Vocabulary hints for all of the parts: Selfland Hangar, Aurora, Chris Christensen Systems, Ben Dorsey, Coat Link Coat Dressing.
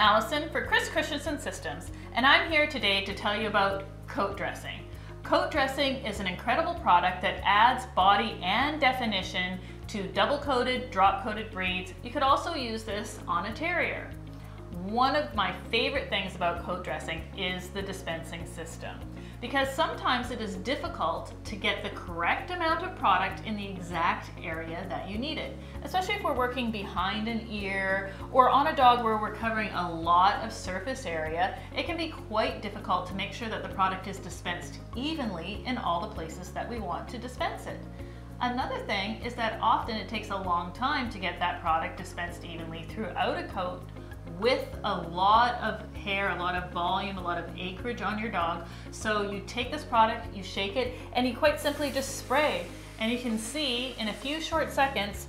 Allison for Chris Christensen Systems, and I'm here today to tell you about coat dressing. Coat dressing is an incredible product that adds body and definition to double-coated, drop-coated breeds. You could also use this on a terrier. One of my favorite things about coat dressing is the dispensing system, because sometimes it is difficult to get the correct amount of product in the exact area that you need it, especially if we're working behind an ear or on a dog where we're covering a lot of surface area. It can be quite difficult to make sure that the product is dispensed evenly in all the places that we want to dispense it. Another thing is that often it takes a long time to get that product dispensed evenly throughout a coat with a lot of hair, a lot of volume, a lot of acreage on your dog. So you take this product, you shake it, and you quite simply just spray. And you can see in a few short seconds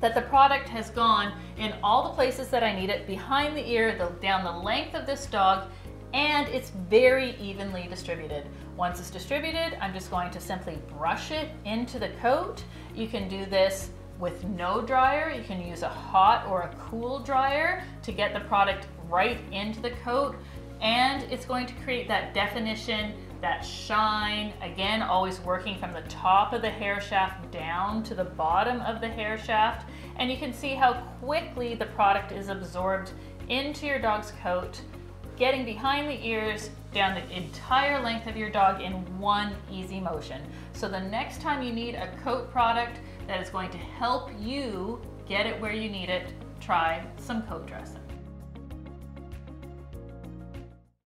that the product has gone in all the places that I need it, behind the ear, down the length of this dog, and it's very evenly distributed. Once it's distributed, I'm just going to simply brush it into the coat. You can do this with no dryer. You can use a hot or a cool dryer to get the product right into the coat, and it's going to create that definition, that shine, again always working from the top of the hair shaft down to the bottom of the hair shaft. And you can see how quickly the product is absorbed into your dog's coat, getting behind the ears, down the entire length of your dog in one easy motion. So the next time you need a coat product that is going to help you get it where you need it, try some coat dressing.